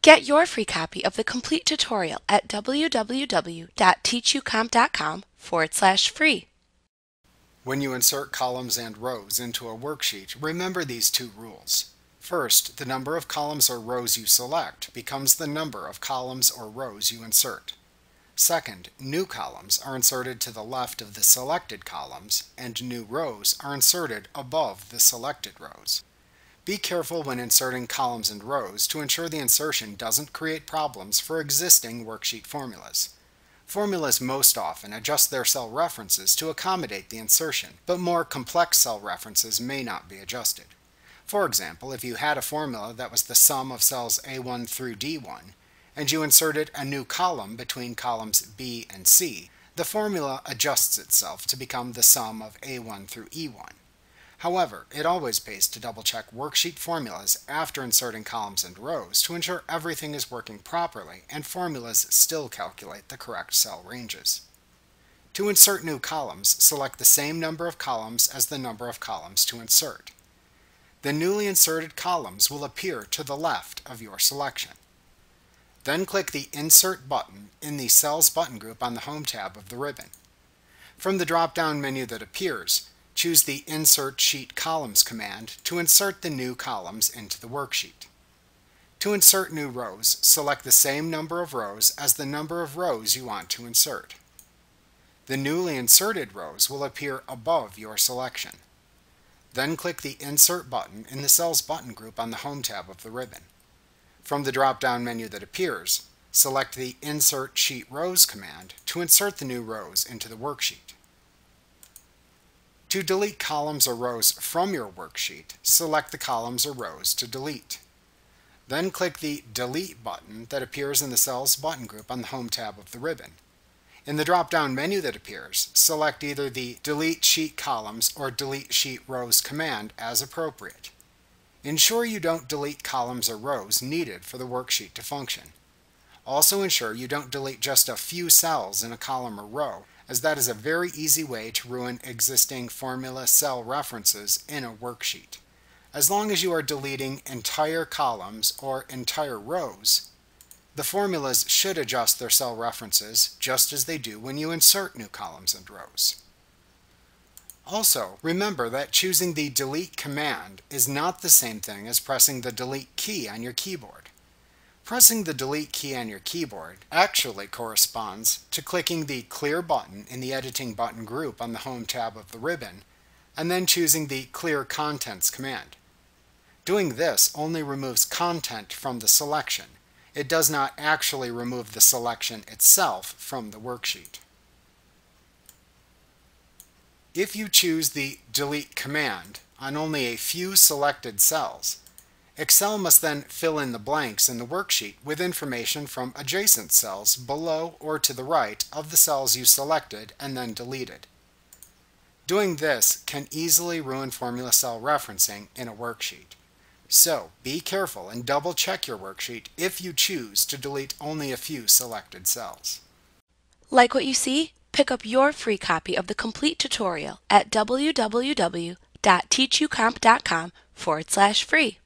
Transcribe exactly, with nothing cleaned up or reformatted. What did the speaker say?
Get your free copy of the complete tutorial at w w w dot teach u comp dot com forward slash free. When you insert columns and rows into a worksheet, remember these two rules. First, the number of columns or rows you select becomes the number of columns or rows you insert. Second, new columns are inserted to the left of the selected columns, and new rows are inserted above the selected rows. Be careful when inserting columns and rows to ensure the insertion doesn't create problems for existing worksheet formulas. Formulas most often adjust their cell references to accommodate the insertion, but more complex cell references may not be adjusted. For example, if you had a formula that was the sum of cells A one through D one, and you inserted a new column between columns B and C, the formula adjusts itself to become the sum of A one through E one. However, it always pays to double-check worksheet formulas after inserting columns and rows to ensure everything is working properly and formulas still calculate the correct cell ranges. To insert new columns, select the same number of columns as the number of columns to insert. The newly inserted columns will appear to the left of your selection. Then click the Insert button in the Cells button group on the Home tab of the ribbon. From the drop-down menu that appears, choose the Insert Sheet Columns command to insert the new columns into the worksheet. To insert new rows, select the same number of rows as the number of rows you want to insert. The newly inserted rows will appear above your selection. Then click the Insert button in the Cells button group on the Home tab of the ribbon. From the drop-down menu that appears, select the Insert Sheet Rows command to insert the new rows into the worksheet. To delete columns or rows from your worksheet, select the columns or rows to delete. Then click the Delete button that appears in the Cells button group on the Home tab of the ribbon. In the drop-down menu that appears, select either the Delete Sheet Columns or Delete Sheet Rows command as appropriate. Ensure you don't delete columns or rows needed for the worksheet to function. Also ensure you don't delete just a few cells in a column or row, as that is a very easy way to ruin existing formula cell references in a worksheet. As long as you are deleting entire columns or entire rows, the formulas should adjust their cell references just as they do when you insert new columns and rows. Also, remember that choosing the Delete command is not the same thing as pressing the Delete key on your keyboard. Pressing the Delete key on your keyboard actually corresponds to clicking the Clear button in the Editing button group on the Home tab of the ribbon, and then choosing the Clear Contents command. Doing this only removes content from the selection. It does not actually remove the selection itself from the worksheet. If you choose the Delete command on only a few selected cells, Excel must then fill in the blanks in the worksheet with information from adjacent cells below or to the right of the cells you selected and then deleted. Doing this can easily ruin formula cell referencing in a worksheet. So be careful and double-check your worksheet if you choose to delete only a few selected cells. Like what you see? Pick up your free copy of the complete tutorial at w w w dot teach u comp dot com forward slash free.